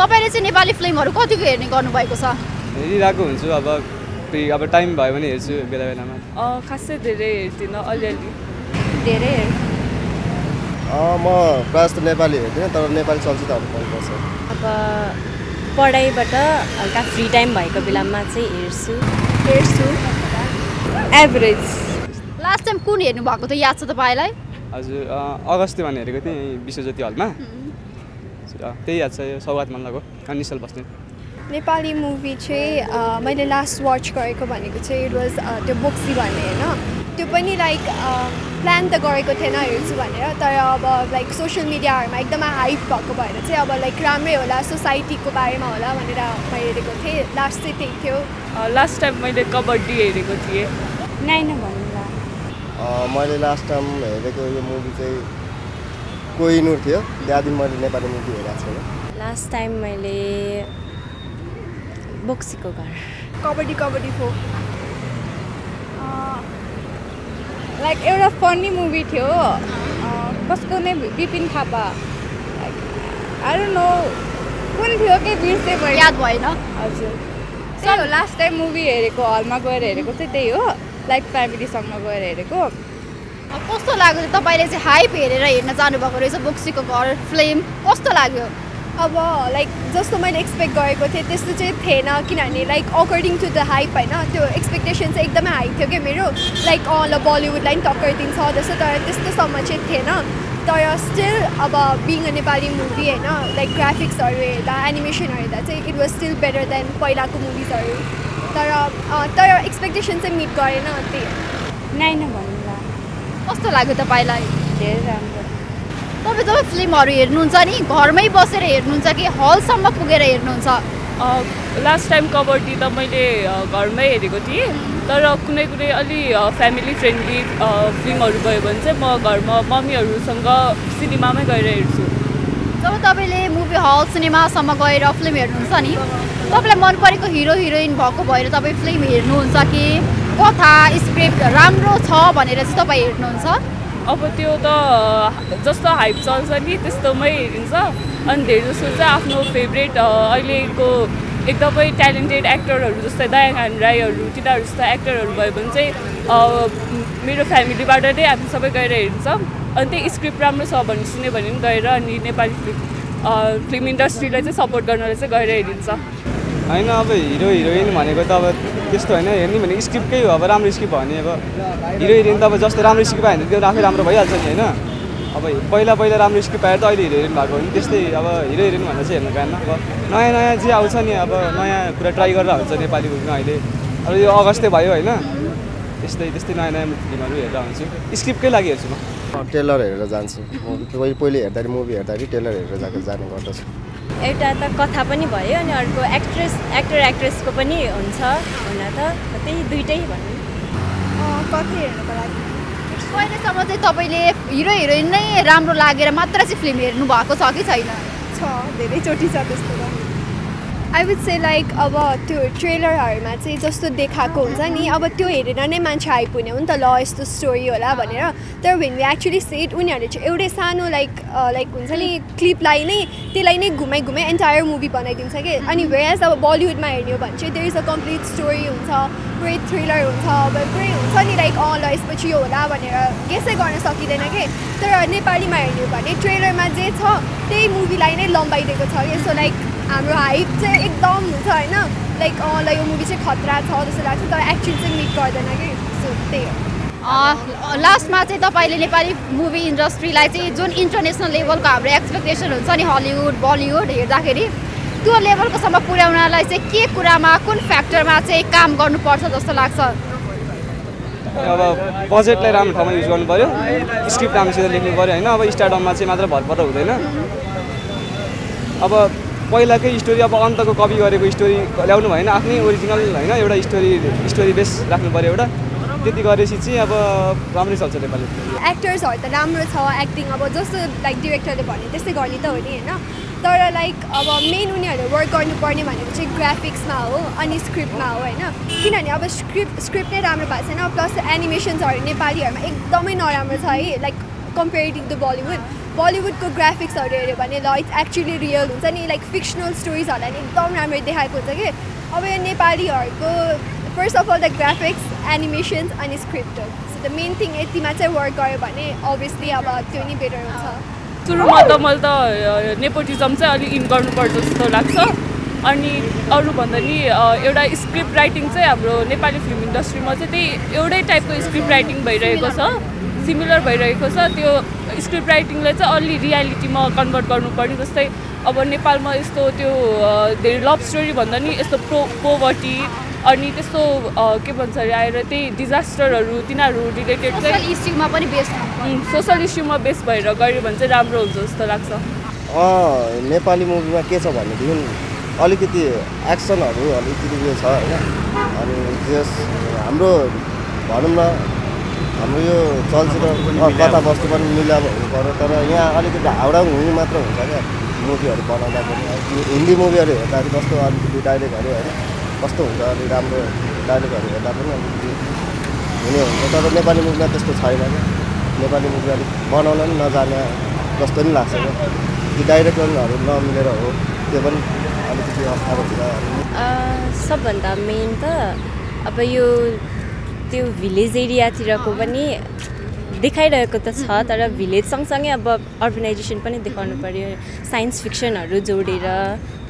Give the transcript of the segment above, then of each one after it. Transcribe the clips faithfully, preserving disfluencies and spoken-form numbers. तपाईले नेपाली फिल्महरु कतिको हेर्ने गर्नु भएको छ? हेरिरहेको हुन्छु, अब अब टाइम भयो भने हेर्छु बेला बेलामा। अ खासै धेरै हेर्दिन, अलिअलि धेरै हेर्। अ म प्रायः त नेपाली हेर्दिन, तर नेपाली चलचित्रहरु मन पर्छ। अब पढाइबाट हल्का फ्री टाइम भएको बेलामा चाहिँ हेर्छु। हेर्छु एभरेज। लास्ट टाइम कुन हेर्नु भएको त याद छ तपाईलाई? हजुर अगस्त में हेरेको थिएँ विश्वज्योति हलमा, त्यही याद छ। सौगात मल्लको निश्चल बस्ने नेपाली मुभी चाहिँ मैले लास्ट वाच गरेको भनेको चाहिँ इट वाज त्यो बोक्सी भन्ने हैन, त्यो पनि लाइक प्लान त गरेको थिएन हेर्छु भनेर, तर अब लाइक सोशल मिडियाहरुमा एकदम हाइप भएको भएर चाहिँ अब लाइक राम्रै होला सोसाइटीको बारेमा होला भनेर हेरेको थिएँ। लास्ट चाहिँ त्यही थियो। लास्ट टाइम मैले कबड्डी हेरेको थिएँ। नाइन भन्नु। मैले लास्ट टाइम हेरेको यो मुभी चाहिँ कोहिनूर थियो, त्यहाँदेखि मैले नेपाली मुभी हेरेको छैन। लास्ट टाइम मैले बोक्सीको घर कबड्डी कबड्डी फो लाइक एउटा फनी मुभी थियो, कसको नै Vipin Thapa like I don't know कुन थियो के बिर्से भयो, याद भएन। हजुर सर लास्ट टाइम मुभी हेरेको हलमा गएर हेरेको चाहिँ त्यही हो, लाइक फ्यामिलीसँग गएर हेरेको। कस्तो लाग्यो तपाईले चाहिँ हाइप हेरेर हेर्न जानुभएको रहेछ बोक्सीको घर फिल्म, कस्तो लाग्यो? अब लाइक जस्तो मैले एक्सपेक्ट गरेको थिएँ त्यस्तो चाहिँ थिएन, किनभने like according to the hype होइन, त्यो एक्सपेक्टेसन चाहिँ एकदमै हाई थियो कि मेरो, लाइक अल बलिउडलाई पनि टक्करिदिन्छ जस्तो, तर त्यस्तोसम्म चाहिँ थिएन। तर स्टिल अब बिङ अ नेपाली मुभी होइन, लाइक ग्राफिक्सहरू हेर्दा एनिमेसनहरू हेर्दा चाहिँ it was still better than पहिलाको मुभिजहरू, तर तर एक्सपेक्टेसन चाहिँ मिट गरेन त्यही। नाइन भन्नु। कस्तो लाग्यो तपाईँलाई? धेरै राम्रो। तपाईँ जब फिल्महरू हेर्नुहुन्छ नि घरमै बसेर हेर्नुहुन्छ कि हलसम्म पुगेर हेर्नुहुन्छ? लास्ट टाइम कबड्डी त मैले घरमै हेरेको थिएँ, तर कुनै कुनै अलि फ्यामिली फ्रेन्डली फिल्महरू गयो भने चाहिँ म घरमा मम्मीहरूसँग सिनेमामै गएर हेर्छु। जब तपाईँले मुभी हल सिनेमासम्म गएर फिल्म हेर्नुहुन्छ नि तपाईलाई मन परेको हिरो हिरोइन भएको भएर तपाईँ फिल्म हेर्नुहुन्छ कि कथा स्क्रिप्ट राम्रो छ भनेर चाहिँ तपाईँ हेर्नुहुन्छ? अब त्यो त जस्तो हाइप चल्छ नि त्यस्तोमै हेरिन्छ, अनि धेरै जस्तो चाहिँ आफ्नो फेभरेट अहिलेको एकदमै ट्यालेन्टेड एक्टरहरू जस्तै दयाहाङ राईहरू तिनीहरू जस्तो एक्टरहरू भयो भने चाहिँ मेरो फ्यामिलीबाट नै हामी सबै गएर हेर्छौँ, अनि त्यो स्क्रिप्ट राम्रो छ भने सुने भने पनि गएर अनि नेपाली फिल्म फिल्म इन्डस्ट्रीलाई चाहिँ सपोर्ट गर्नलाई चाहिँ गएर हेरिन्छ होइन। अब हिरो हिरोइन भनेको त अब त्यस्तो होइन, हेर्ने भनेको स्क्रिप्टकै हो, अब राम्रो स्क्रिप्ट भयो भने अब हिरो हिरोइन त अब जस्तो राम्रो स्क्रिप्ट आयो भने त्यो आफै राम्रो भइहाल्छ नि होइन। अब पहिला पहिला राम्रो स्क्रिप्ट आएर त अहिले हिरो हिरोइन भएको हो नि, त्यस्तै अब हिरो हिरोइन भनेर चाहिँ हेर्नु गएन। अब नयाँ नयाँ जे आउँछ नि अब नयाँ कुरा ट्राई गरेर हुन्छ नेपाली फिल्ममा अहिले, अब यो अगस्तै भयो होइन, त्यस्तै त्यस्तै नयाँ नयाँ फिल्महरू हेरेर आउँछु, स्क्रिप्टकै लागि हेर्छु म। ट्रेलर हेरेर जान्छु, पहिले हेर्दाखेरि मुभी हेर्दाखेरि ट्रेलर हेरेर जाने गर्दछु। एउटा त कथा पनि भयो अनि अर्को एक्ट्रेस एक्टर एक्ट्रेसको पनि हुन्छ हुन त, त्यही दुइटै भन्नु। कति हेर्नुको लागि? अहिलेसम्म चाहिँ तपाईँले हिरो हिरोइन नै राम्रो लागेर मात्र चाहिँ फिल्म हेर्नु भएको छ कि छैन? छ, धेरैचोटि छ त्यस्तो त। आई वुड से लाइक अब त्यो ट्रेलरहरूमा चाहिँ जस्तो देखाएको हुन्छ नि अब त्यो हेरेर नै मान्छे हाइप हुने हो नि त, ल यस्तो स्टोरी होला भनेर, तर वेन वी एक्चुली सेट उनीहरूले चाहिँ एउटै सानो लाइक लाइक हुन्छ नि क्लिपलाई नै त्यसलाई नै घुमाइ घुमाइ एन्टायर मुभी बनाइदिन्छ कि। अनि वेज अब बलिउडमा हेर्ने हो भने चाहिँ there is a complete story हुन्छ, पुरै थ्रिलर हुन्छ, अब पुरै हुन्छ नि लाइक अँ ल यसपछि यो होला भनेर गेसै गर्न सकिँदैन कि। तर नेपालीमा हेर्ने हो भने ट्रेलरमा जे छ त्यही मुभीलाई नै लम्बाइदिएको छ, यसो लाइक हाम्रो हाइप चाहिँ एकदम हुन्छ होइन, लाइक अँ ल यो मुभी चाहिँ खतरा छ जस्तो लाग्छ, तर एक्चुअली चाहिँ मिट गर्दैन कि। सो त्यही हो। लास्टमा चाहिँ तपाईँले नेपाली मुभी इन्डस्ट्रीलाई चाहिँ जुन इन्टरनेसनल लेभलको हाम्रो एक्सपेक्टेसन हुन्छ नि हलिउड बलिउड हेर्दाखेरि त्यो लेभलकोसम्म पुर्याउनलाई चाहिँ के कुरामा कुन फ्याक्टरमा चाहिँ काम गर्नुपर्छ जस्तो लाग्छ? अब बजेटलाई राम्रो ठाउँमा युज गर्नु पऱ्यो, स्क्रिप्ट राम्रोसित लेख्नु पऱ्यो होइन, अब स्टार्टअपमा चाहिँ मात्र भरपर हुँदैन। अब पहिलाकै स्टोरी अब अन्तको कपी गरेको स्टोरी ल्याउनु भएन, आफ्नै ओरिजिनल होइन एउटा स्टोरी स्टोरी बेस राख्नु पऱ्यो एउटा, त्यति गरेपछि चाहिँ अब राम्रै चल्छ नेपाली। एक्टर्सहरू त राम्रो छ, एक्टिङ अब जस्तो लाइक डिरेक्टरले भन्यो त्यस्तै गर्ने त हो नि होइन, तर लाइक अब मेन उनीहरूले वर्क गर्नुपर्ने भनेको चाहिँ ग्राफिक्समा हो अनि स्क्रिप्टमा हो होइन, किनभने अब स्क्रिप्ट स्क्रिप्ट नै राम्रो भएको छैन, प्लस एनिमेसन्सहरू नेपालीहरूमा एकदमै नराम्रो छ है like comparing to Bollywood, Bollywood को ग्राफिक्स हेरे ल इट्स एक्चुअली रियल हुन्छ नि लाइक फिक्सनल स्टोरीज होला नि एकदम राम्रो देखाएको हुन्छ के। अब यो नेपालीहरुको first of all the graphics animations अनि script so the main thing यतिमा चाहिँ वर्क गर्यो भने अब्भियसली अब त्यो नि बेटर हुन्छ। सुरुमा त मैले त नेपोटिज्म चाहिँ अलि इन गर्नुपर्छ जस्तो लाग्छ अनि अरु भन्दा नि एउटा स्क्रिप्ट राइटिङ चाहिँ हाम्रो नेपाली फिल्म इन्डस्ट्रीमा चाहिँ त्यही एउटै टाइपको स्क्रिप्ट राइटिङ भइरहेको छ सिमिलर भइरहेको छ। त्यो स्क्रिप्ट राइटिङलाई चाहिँ अलि रियालिटीमा कन्भर्ट गर्नुपर्ने जस्तै अब नेपालमा यस्तो त्यो धेरै लभ स्टोरी भन्दा नि यस्तो पो पोभर्टी अनि त्यस्तो के भन्छ अरे आएर त्यही डिजास्टरहरू तिनीहरू रिलेटेड चाहिँ इस्युमा पनि बेस सोसल इस्युमा बेस भएर गऱ्यो भने चाहिँ राम्रो हुन्छ जस्तो लाग्छ। नेपाली मुभीमा के छ भनेदेखि अलिकति एक्सनहरू अलिकति यो छ हैन अनि जस हाम्रो भनौँ न हाम्रो यो चलचित्र कथावस्तु पनि मिलाप हुनुपर्यो तर यहाँ अलिकति हाउडाङ हुनु मात्र हुन्छ क्या मुभीहरू बनाउँदा पनि हिन्दी मुभीहरू हेर्दाखेरि कस्तो अलिकति डाइलेक्टहरू होइन कस्तो हुन्छ अलि राम्रो डाइलेक्टहरू हेर्दा पनि अलिकति हुने हुन्छ तर नेपाली मुभीमा त्यस्तो छैन क्या। नेपाली मुभी अलिक बनाउन पनि नजाने जस्तो नि लाग्छ क्या ती डाइरेक्टरहरू नमिलेर हो त्यो पनि अलिकति अप्ठ्यारो हुन्छ। सबभन्दा मेन त अब यो त्यो भिलेज एरियातिरको पनि देखाइरहेको त छ तर भिलेज सँगसँगै अब अर्बनाइजेसन पनि देखाउनु पर्यो साइन्स फिक्सनहरू जोडेर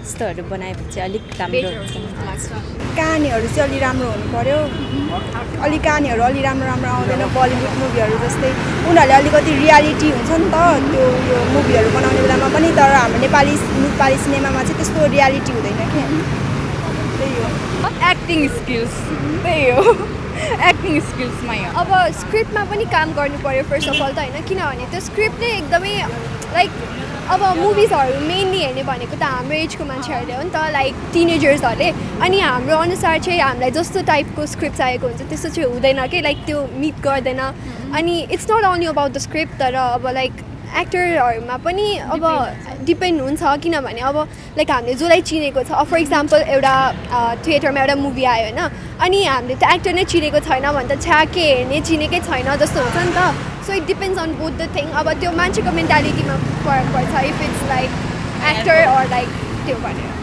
त्यस्तोहरू बनाएपछि अलिक राम्रो हुन्छ लाग्छ। कहानीहरू चाहिँ अलि राम्रो हुनु पर्यो अलि कहानीहरू अलि राम्रो राम्रो आउँदैन बलिउड मुभीहरू जस्तै उनीहरूले अलिकति रियालिटी हुन्छ नि त त्यो यो मुभीहरू बनाउने बेलामा पनि तर हाम्रो नेपाली नेपाली सिनेमामा चाहिँ त्यस्तो रियालिटी हुँदैन क्या। त्यही हो एक्टिङ स्किल्स त्यही हो एक्टिङ स्किल्समा अब स्क्रिप्टमा पनि काम गर्नु पर्यो फर्स्ट अफ अल त हैन किनभने त्यो स्क्रिप्ट नै एकदमै लाइक अब मुभिजहरु मेनली हेर्ने भनेको त हाम्रो एजको मान्छेहरुले हो नि त लाइक टिनेजर्सहरुले अनि हाम्रो अनुसार चाहिँ हामीलाई जस्तो टाइपको स्क्रिप्ट चाहिएको हुन्छ त्यस्तो चाहिँ हुँदैन के लाइक त्यो मिट गर्दैन अनि it's not only about the script तर अब लाइक एक्टरहरुमा पनि अब डिपेन्ड हुन्छ किनभने अब लाइक हामीले जसलाई चिनेको छ फर इक्जाम्पल एउटा थिएटरमा एउटा मुभी आयो हैन अनि हामीले त एक्टर नै चिनेको छैन भने त छ्याके हेर्ने चिनेकै छैन जस्तो हुन्छ नि त। So it depends on both the thing अब त्यो मान्छेको मेन्टालिटीमा फरक पर्छ if it's like actor or like त्यो भनेर।